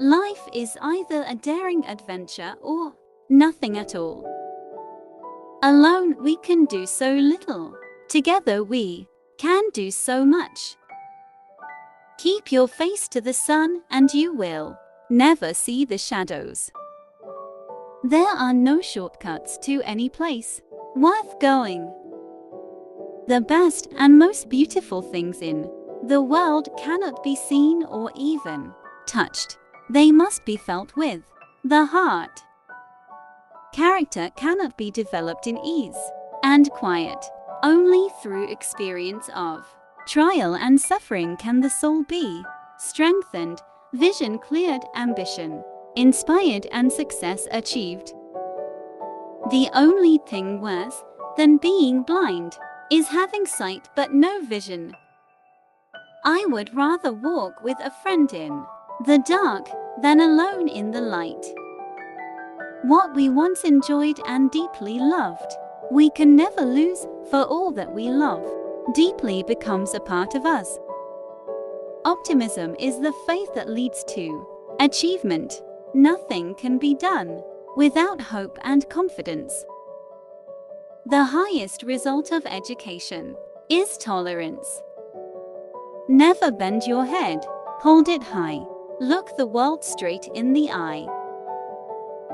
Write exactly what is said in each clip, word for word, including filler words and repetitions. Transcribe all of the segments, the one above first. Life is either a daring adventure or nothing at all. Alone we can do so little. Together we can do so much. Keep your face to the sun and you will never see the shadows. There are no shortcuts to any place worth going. The best and most beautiful things in the world cannot be seen or even touched. They must be felt with the heart. Character cannot be developed in ease and quiet. Only through experience of trial and suffering can the soul be strengthened, vision cleared, ambition inspired, and success achieved. The only thing worse than being blind is having sight but no vision. I would rather walk with a friend in the dark than alone in the light. What we once enjoyed and deeply loved, we can never lose, for all that we love deeply becomes a part of us. Optimism is the faith that leads to achievement. Nothing can be done without hope and confidence. The highest result of education is tolerance. Never bend your head, hold it high, look the world straight in the eye.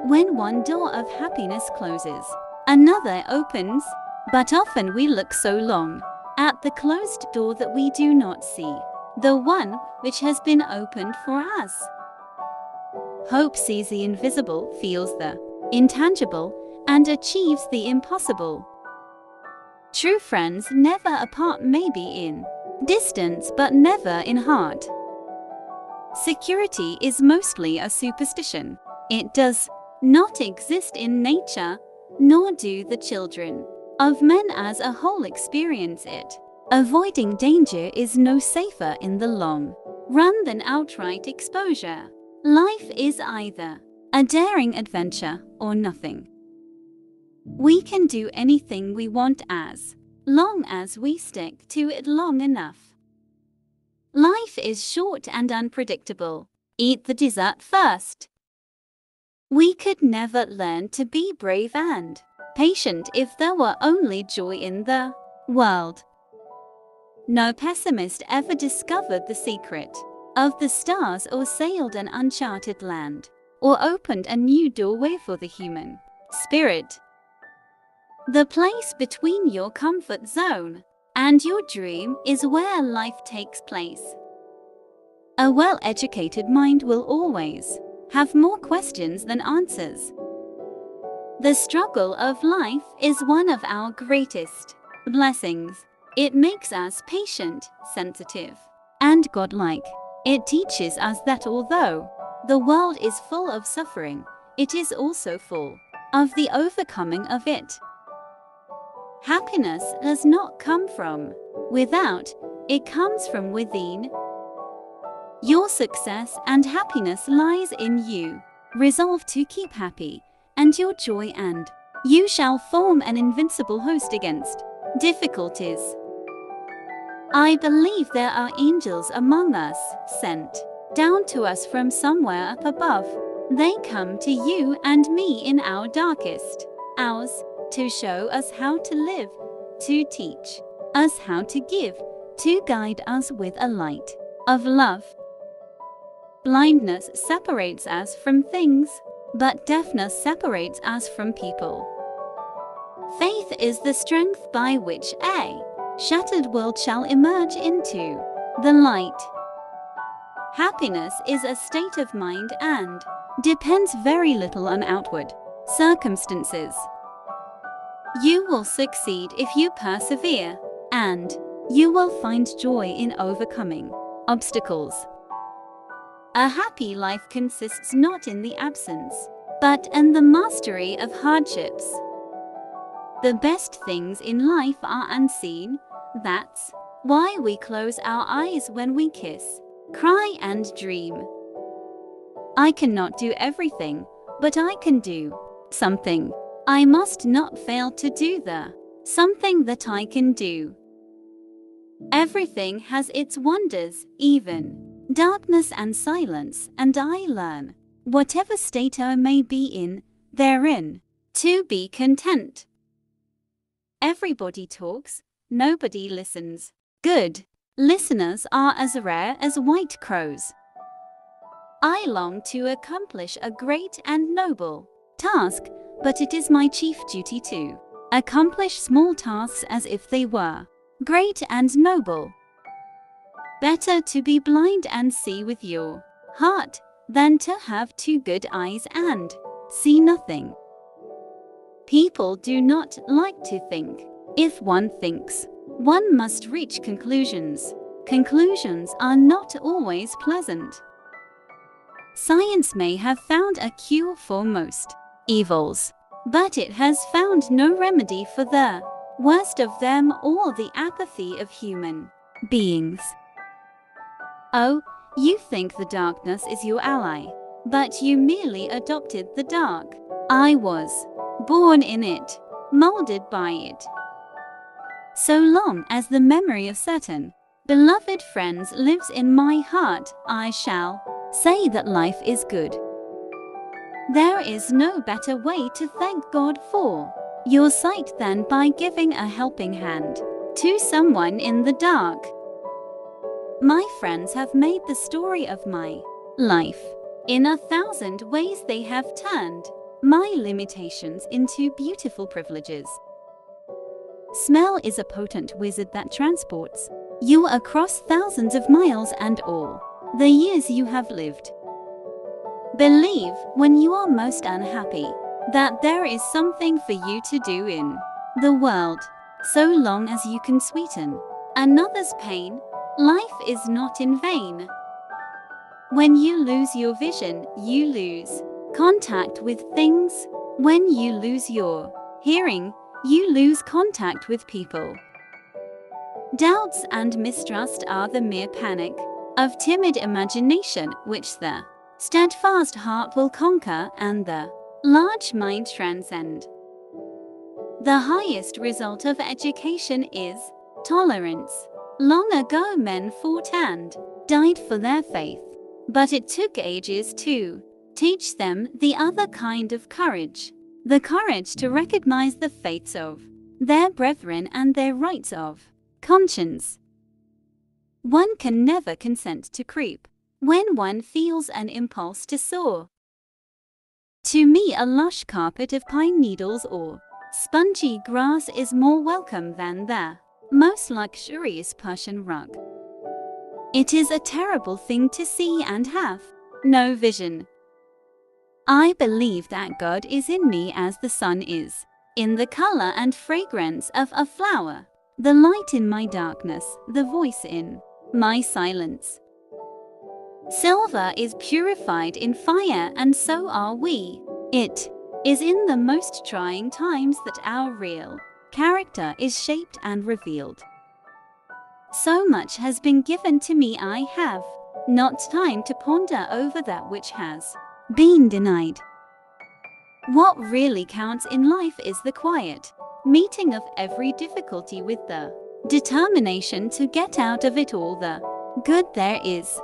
When one door of happiness closes, another opens, but often we look so long at the closed door that we do not see the one which has been opened for us. Hope sees the invisible, feels the intangible, and achieves the impossible. True friends never apart, maybe in distance but never in heart. Security is mostly a superstition. It does not exist in nature, nor do the children of men as a whole experience it. Avoiding danger is no safer in the long run than outright exposure. Life is either a daring adventure or nothing. We can do anything we want as long as we stick to it long enough. Life is short and unpredictable. Eat the dessert first. We could never learn to be brave and patient if there were only joy in the world. No pessimist ever discovered the secret of the stars or sailed an uncharted land or opened a new doorway for the human spirit. The place between your comfort zone and your dream is where life takes place. A well-educated mind will always have more questions than answers. The struggle of life is one of our greatest blessings. It makes us patient, sensitive, and godlike. It teaches us that although the world is full of suffering, it is also full of the overcoming of it. Happiness does not come from without, it comes from within. Your success and happiness lies in you. Resolve to keep happy and your joy, and you shall form an invincible host against difficulties. I believe there are angels among us, sent down to us from somewhere up above. They come to you and me in our darkest hours to show us how to live, to teach us how to give, to guide us with a light of love. Blindness separates us from things, but deafness separates us from people. Faith is the strength by which a shattered world shall emerge into the light. Happiness is a state of mind and depends very little on outward circumstances. You will succeed if you persevere, and you will find joy in overcoming obstacles. A happy life consists not in the absence, but in the mastery of hardships. The best things in life are unseen. That's why we close our eyes when we kiss, cry, and dream. I cannot do everything, but I can do something. I must not fail to do the something that I can do. Everything has its wonders, even darkness and silence, and I learn, whatever state I may be in, therein, to be content. Everybody talks, nobody listens. Good listeners are as rare as white crows. I long to accomplish a great and noble task, but it is my chief duty to accomplish small tasks as if they were great and noble. Better to be blind and see with your heart than to have two good eyes and see nothing. People do not like to think. If one thinks, one must reach conclusions. Conclusions are not always pleasant. Science may have found a cure for most evils, but it has found no remedy for the worst of them, or the apathy of human beings. Oh, you think the darkness is your ally, but you merely adopted the dark. I was born in it, molded by it. So long as the memory of certain beloved friends lives in my heart, I shall say that life is good. There is no better way to thank God for your sight than by giving a helping hand to someone in the dark. My friends have made the story of my life. In a thousand ways they have turned my limitations into beautiful privileges. Smell is a potent wizard that transports you across thousands of miles and all the years you have lived. Believe, when you are most unhappy, that there is something for you to do in the world. So long as you can sweeten another's pain, life is not in vain. When you lose your vision, you lose contact with things. When you lose your hearing, you lose contact with people. Doubts and mistrust are the mere panic of timid imagination, which the steadfast heart will conquer and the large mind transcend. The highest result of education is tolerance. Long ago men fought and died for their faith, but it took ages to teach them the other kind of courage, the courage to recognize the faiths of their brethren and their rights of conscience. One can never consent to creep when one feels an impulse to soar. To me, a lush carpet of pine needles or spongy grass is more welcome than the most luxurious Persian rug. It is a terrible thing to see and have no vision. I believe that God is in me as the sun is in the color and fragrance of a flower, the light in my darkness, the voice in my silence. Silver is purified in fire, and so are we. It is in the most trying times that our real character is shaped and revealed. So much has been given to me, I have not time to ponder over that which has been denied. What really counts in life is the quiet meeting of every difficulty with the determination to get out of it all the good there is.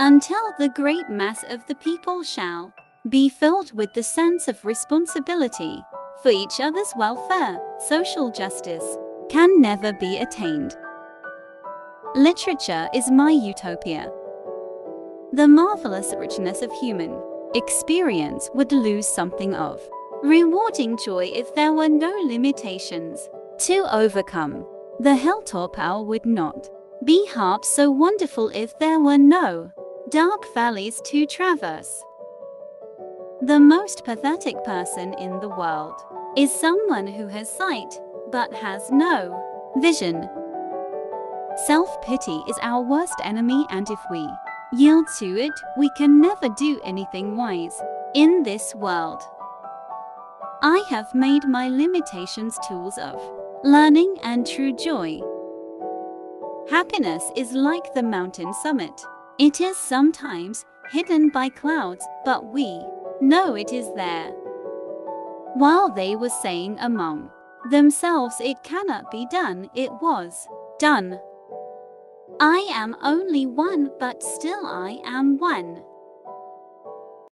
Until the great mass of the people shall be filled with the sense of responsibility for each other's welfare, social justice can never be attained. Literature is my utopia. The marvelous richness of human experience would lose something of rewarding joy if there were no limitations to overcome. The hilltop owl would not be half so wonderful if there were no dark valleys to traverse. The most pathetic person in the world is someone who has sight but has no vision. Self-pity is our worst enemy, and if we yield to it, we can never do anything wise in this world. I have made my limitations tools of learning and true joy. Happiness is like the mountain summit. It is sometimes hidden by clouds, but we know it is there. While they were saying among themselves, "It cannot be done," it was done. I am only one, but still I am one.